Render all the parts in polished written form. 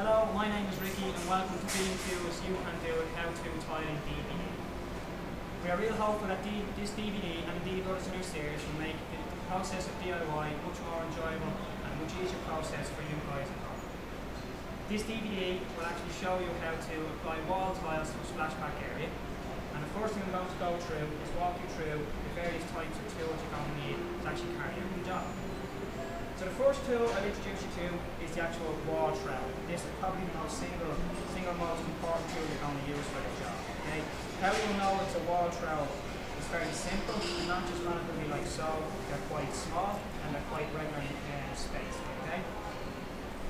Hello, my name is Ricky and welcome to being Do As You Can Do How To Tile DVD. We are real hopeful that this DVD and indeed others in our series will make the process of DIY much more enjoyable and much easier process for you guys at home. This DVD will actually show you how to apply wall tiles to a splashback area, and the first thing I'm going to go through is walk you through the various types of tools you're going to need to actually carry out the job. So the first tool I'll introduce you to is the actual wall trowel. This is probably the single most important tool you're going to use for the job. Okay? How you know it's a wall trowel is very simple. They're not just going to be like so. They're quite small and they're quite regular in space. Okay?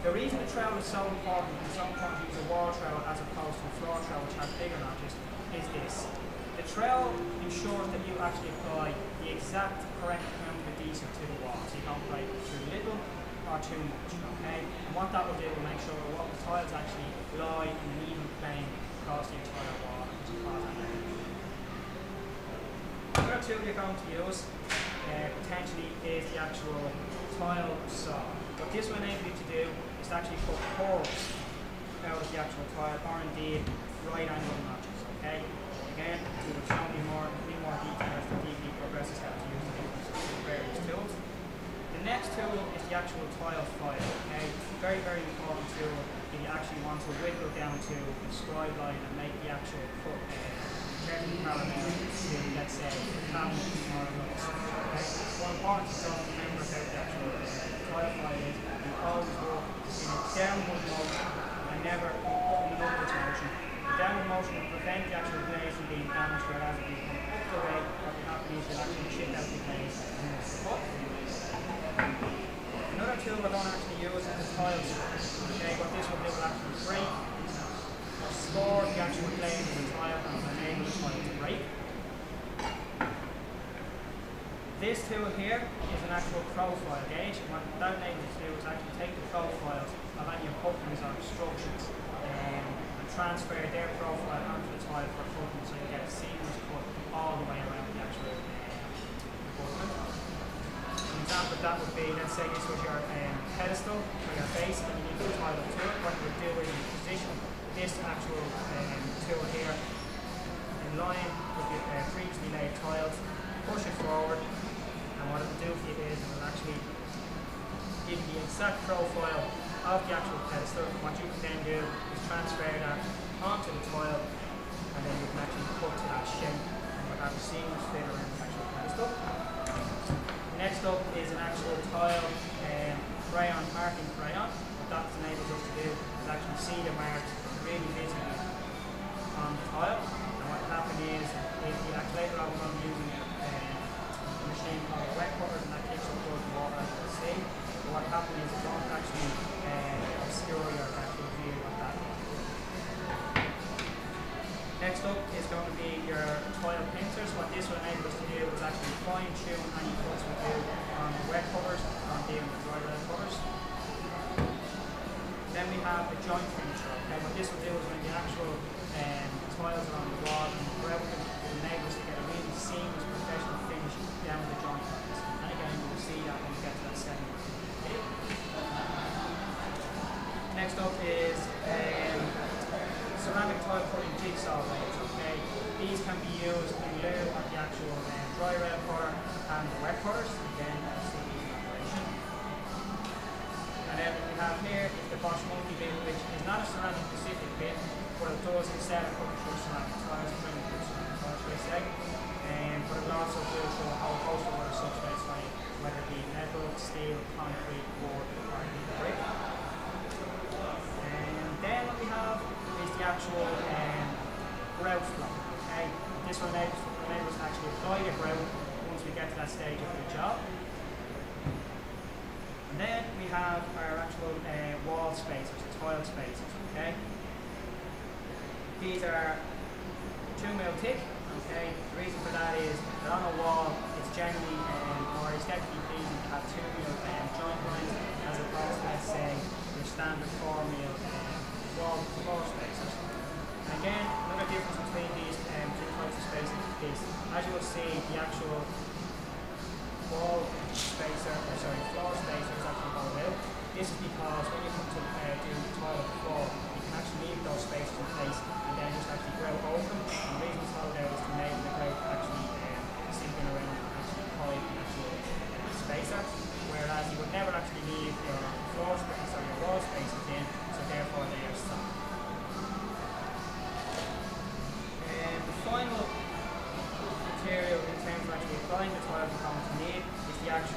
The reason the trowel is so important and some countries use a wall trowel as opposed to a floor trowel which has bigger notches is this. The trowel ensures that you actually apply the exact correct amount of adhesive to the wall. So you don't apply too little or too much, okay? And what that will do will make sure that what the tiles actually lie in an even plane across the entire wall. The other tool you're going to use potentially is the actual tile saw. What this will enable you to do is to actually put curves out of the actual tile or indeed right angle notches, okay? Again, we will show you more detail as the DVD progresses how to use the various tools. The next tool is the actual tile file. Okay? Very, very important tool if you actually want to whittle down to the scribe line and make the actual cut perfectly parallel to, let's say, the panel or a row. One part of the remember about the actual tile file is you always work in a downward motion and never in an upward motion. The downward motion will prevent the actual glaze from being damaged, whereas if you come up the way, what will happen is you'll actually chip out the glaze and you'll spot. Another tool we're going to actually use is the tile saw. Okay, what this will do will actually break or score the actual glaze of the tile and enable the tile to break. This tool here is an actual profile gauge, and what that enables you to do is actually take the profiles of any openings or obstructions and transfer their profile onto the tile for cutting, so you get a seamless cut all the way around the actual equipment. An example of that would be, let's say this was your pedestal or your base, and you need to tile up to it. What you would do is you position this actual tool here in line with the previously laid tiles, push it forward, and what it will do for you is it will actually give you the exact profile of the actual pedestal. What you can then do is transfer that onto the tile, and then you can actually cut to that shape and you'll have a seamless fit around the actual pedestal. Next up is an actual tile crayon, marking crayon. What that enables us to do is actually see the marks really visibly on the tile, and what will happen is if you later on when using it, machine called a wet cutter, and that takes up all the water as you'll see. But what happens is it won't actually obscure your actual view of that. Next up is going to be your tile pincers. What this will enable us to do is actually fine tune any cuts we do on the wet covers and dealing with dry wet covers. Then we have the joint finisher. Okay? What this will do is when the actual tiles are on the wall and the grout enables to get a really seamless professional finish down the joint lines. And again, we'll see that when we get to that second video. Next up is ceramic tile cutting jigsaw blades. Okay, these can be used in lieu of the actual dry rail cutter and the wet cutters. Again, we'll see these in operation. And then what we have here is the Bosch multi bit, which is not a ceramic specific bit, but it does set up for ceramic tiles. But it also goes for a whole host of other substrates, like whether it be metal, steel, concrete, wood, or brick. And then what we have is the actual grout flow. Okay? This one enables us to actually apply the grout once we get to that stage of the job. And then we have our actual wall spacers, tile spacers. Okay? These are 2 mil thick. Okay, the reason for that is that on a wall it's generally more aesthetically pleasing to have 2 mil joint lines as opposed to, let's say, your standard 4 mil wall spacers. And again, another difference between these two types of spacers is this. As you will see, the actual floor spacer is actually all out. This is because when you come to do tile floor,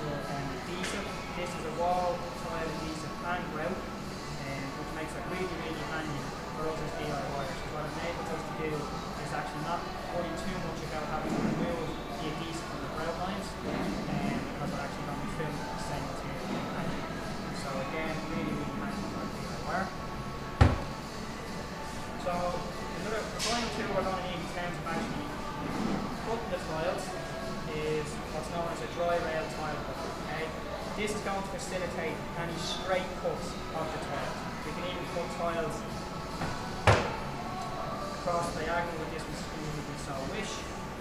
of adhesive. This is a wall soil adhesive hand grout, which makes it really, really handy for us as DIYers. What it enables us to do is actually not worry too much about having to remove the adhesive from the grout lines, because we're actually going to be filled with the same material. So again, really, really handy for a DIYer. So the volume 2 we're going to need in terms of actually cutting the tiles is what's known as a dry rail tile cut. Okay? This is going to facilitate any straight cuts of the tiles. We can even cut tiles across the diagonal with this machine if we so wish.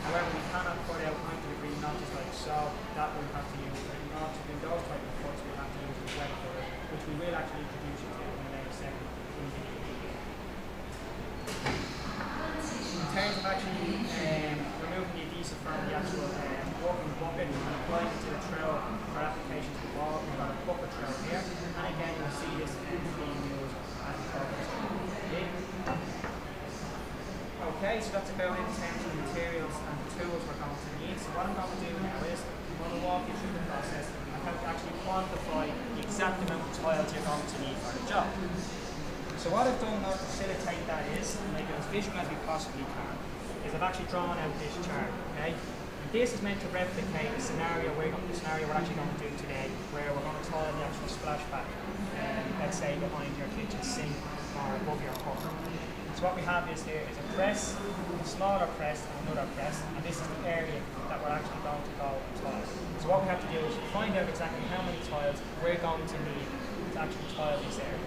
However, we cannot cut out 90-degree notches like so. That we'll have to use. In order to do those type of cuts, we'll have to use the wet cutter, which we will actually introduce you to in the next segment. In terms of actually removing the adhesive from the actual walking bucket and applying it to the trowel for applications to the wall, we've got a bucket trowel here, and again you'll see this being used as a focus. Okay, so that's about it in terms of materials and the tools we're going to need. So what I'm going to do now is I'm going to walk you through the process and how to actually quantify the exact amount of tiles you're going to need for the job. So what I've done now to facilitate that is, and make it as visual as we possibly can, is I've actually drawn out this chart, okay? And this is meant to replicate the scenario we're actually going to do today, where we're going to tile the actual splashback, let's say behind your kitchen sink or above your hook. So what we have is here is a press, a smaller press and another press, and this is the area that we're actually going to go and tile. So what we have to do is find out exactly how many tiles we're going to need to actually tile this area.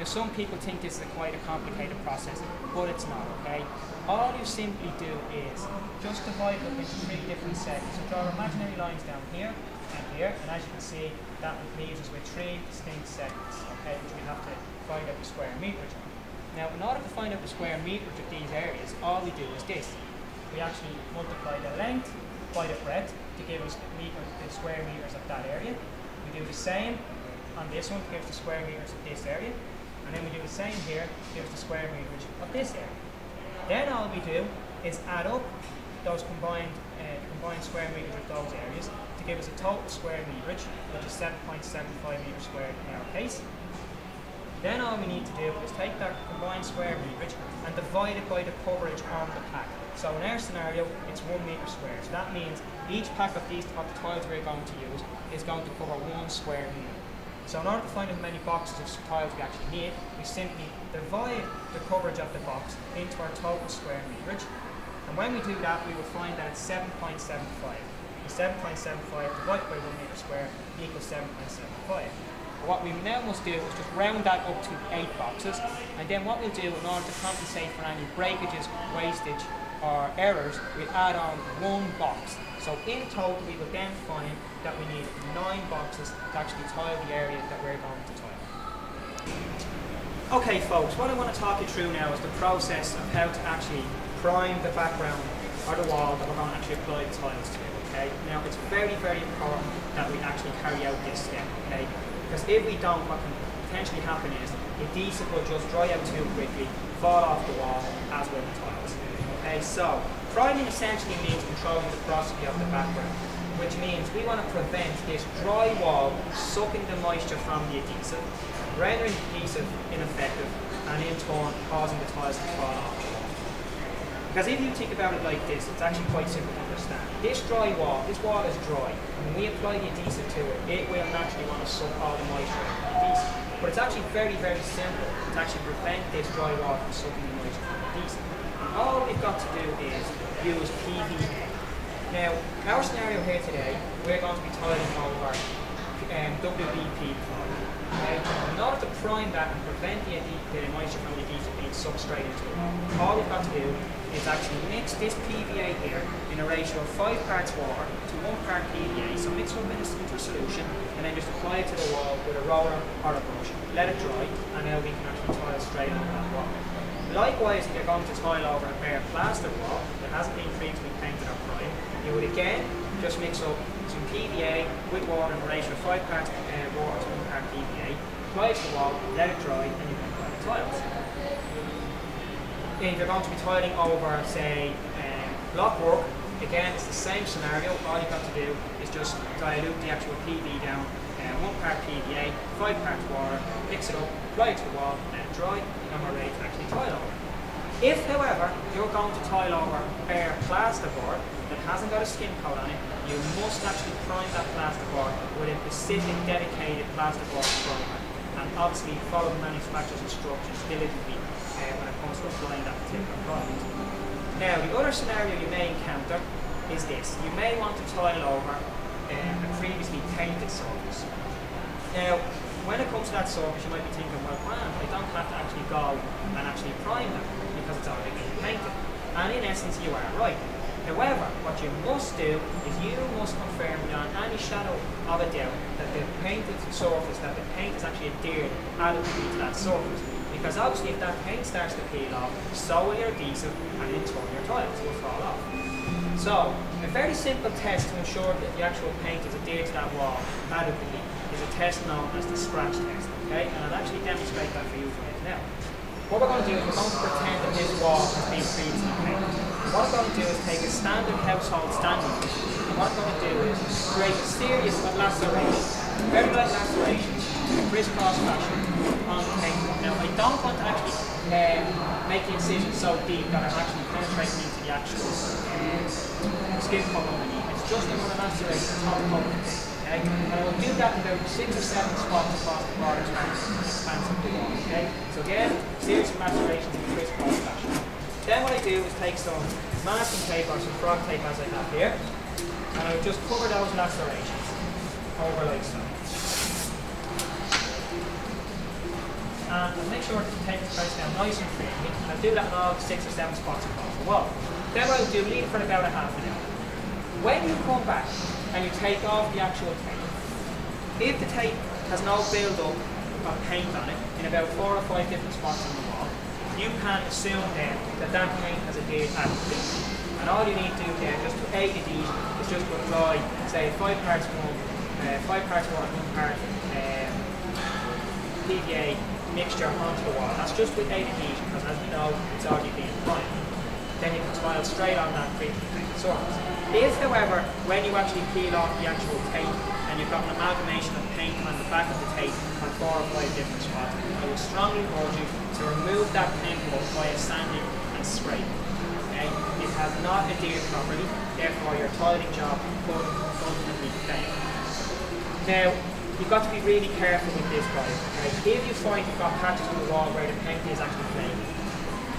Now, some people think this is quite a complicated process, but it's not, okay? All you simply do is just divide it up into 3 different segments. So draw imaginary lines down here and here, and as you can see, that leaves us with 3 distinct segments, okay, which we have to find out the square meterage on. Now, in order to find out the square meterage of these areas, all we do is this. We actually multiply the length by the breadth to give us the square meters of that area. We do the same on this one to give us the square meters of this area. And then we do the same here, here's the square meterage of this area. Then all we do is add up those combined square meterage of those areas to give us a total square meterage, which is 7.75 meters squared in our case. Then all we need to do is take that combined square meterage and divide it by the coverage on the pack. So in our scenario, it's 1 meter squared. So that means each pack of these top tiles we're going to use is going to cover 1 square meter. So in order to find how many boxes of tiles we actually need, we simply divide the coverage of the box into our total square meterage. And when we do that, we will find that it's 7.75. 7.75 divided by 1 meter squared equals 7.75. What we now must do is just round that up to 8 boxes. And then what we'll do in order to compensate for any breakages, wastage, or errors, we add on 1 box. So in total, we will then find that we need 9 boxes to actually tile the area that we're going to tile. Okay folks, what I want to talk you through now is the process of how to actually prime the background or the wall that we're going to actually apply the tiles to. Okay? Now it's very, very important that we actually carry out this step. Okay? Because if we don't, what can potentially happen is adhesive will just dry out too quickly, fall off the wall, as will the tiles. Okay, so priming essentially means controlling the porosity of the background, which means we want to prevent this dry wall sucking the moisture from the adhesive, rendering the adhesive ineffective, and in turn causing the tiles to fall off the wall. Because if you think about it like this, it's actually quite simple to understand. This wall is dry. When we apply the adhesive to it, it will naturally want to suck all the moisture from the adhesive. But it's actually very, very simple to actually prevent this dry wall from sucking the moisture from the adhesive. All we've got to do is use PVA. Now, in our scenario here today, we're going to be tiling over WBP product. Okay? In order to prime that and prevent the moisture from the adhesive being sucked straight into it, all we've got to do is actually mix this PVA here in a ratio of 5 parts water to 1 part PVA. So mix them into a solution and then just apply it to the wall with a roller or a brush. Let it dry, and now we can actually tile straight over that wall. Likewise, if you're going to tile over a bare plaster wall that hasn't been previously painted or primed, you would again just mix up some PVA with water in a ratio of 5 parts water to 1 part PVA, apply it to the wall, let it dry, and you can apply the tiles. If you're going to be tiling over, say, block work, Again, it's the same scenario. All you've got to do is just dilute the actual PV down. 1 part PVA, 5 parts water, mix it up, apply it to the wall, let it dry, and we're ready to actually tile over. If, however, you're going to tile over bare plasterboard that hasn't got a skim coat on it, you must actually prime that plasterboard with a specific dedicated plasterboard primer. And obviously follow the manufacturer's instructions diligently when it comes to applying that particular product. Now, the other scenario you may encounter is this. You may want to tile over a previously painted surface. Now, when it comes to that surface, you might be thinking, well, man, I don't have to actually go and actually prime that because it's already been painted. And in essence, you are right. However, what you must do is you must confirm beyond any shadow of a doubt that the painted surface, that the paint is actually adhered adequately to that surface. Because obviously, if that paint starts to peel off, so will your adhesive, and in turn your tiles will fall off. So, a very simple test to ensure that the actual paint is adhered to that wall adequately is a test known as the scratch test, okay? And I'll actually demonstrate that for you right now. What we're going to do is we're going to pretend that this wall has been previously painted. What I'm going to do is take a standard household standard, and what I'm going to do is create a series of lacerations, very light lacerations, in a crisscross fashion on the paint. Now, I don't want to actually make the incision so deep that I'm actually penetrating into the actual skin coat underneath. It's just going to lacerate the top coat of the paint. Okay? And I will do that in about 6 or 7 spots across the border expanse of the wall. Okay? So again, series of lacerations in a crisscross fashion. Then what I do is take some masking tape or some frog tape as I have here, and I just cover those lacerations over like so. And I'll make sure to take the press down nice and firmly. I'll do that in all 6 or 7 spots across the wall. Then what I'll do, leave it for about a half an hour. When you come back and you take off the actual tape, if the tape has no build-up of paint on it in about 4 or 5 different spots on the wall, you can assume then that that paint has adhered adequately. And all you need to do then, just to aid adhesion, is just to apply, say, 5 parts one, 5 parts water, 1 part PVA mixture onto the wall. That's just with aid adhesion, because as we know, it's already been applied. Then you can tile straight on that previously painted surface. If, however, when you actually peel off the actual tape and you've got an amalgamation of paint on the back of the tape on 4 or 5 different spots, I will strongly urge you to remove that paint brush by sanding and spraying. Okay? It has not adhered properly, therefore your tiling job could ultimately fail. Now, you've got to be really careful with this product. Okay? If you find you've got patches on the wall where the paint is actually failing,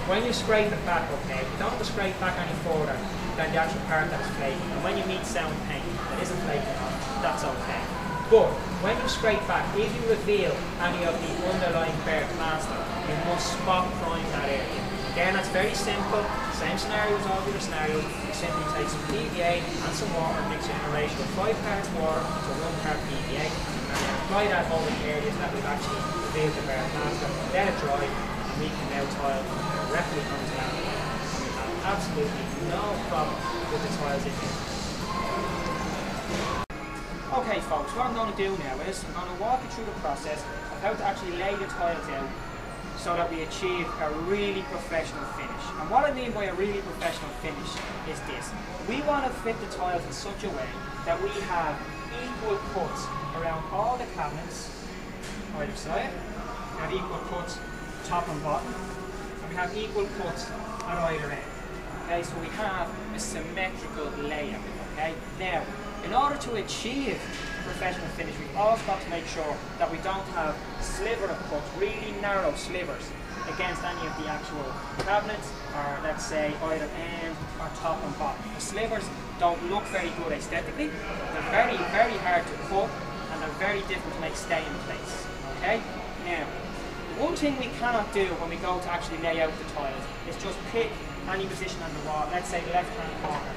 when you scrape it back, okay, you don't have to scrape back any further than the actual part that's flaking. And when you meet sound paint that isn't flaking on, that's okay. But when you scrape back, if you reveal any of the underlying bare plaster, you must spot prime that area. Again, that's very simple. Same scenario as all the other scenarios. You simply take some PVA and some water, mix it in a ratio of 5 parts water to 1 part PVA, and then apply that over the areas that we've actually revealed the bare plaster. Let it dry, and we can now tile directly from the tile. We have absolutely no problem with the tiles in here. Okay folks, what I'm going to do now is I'm going to walk you through the process of how to actually lay the tiles out so that we achieve a really professional finish. And what I mean by a really professional finish is this. We want to fit the tiles in such a way that we have equal cuts around all the cabinets, either side. We have equal cuts top and bottom. Have equal cuts at either end. Okay, so we have a symmetrical layout. Okay, now in order to achieve professional finish, we've also got to make sure that we don't have sliver of cuts, really narrow slivers against any of the actual cabinets, or let's say either end or top and bottom. The slivers don't look very good aesthetically. They're very, very hard to cut, and they're very difficult to make stay in place. Okay, now. One thing we cannot do when we go to actually lay out the tiles is just pick any position on the wall, let's say the left-hand corner,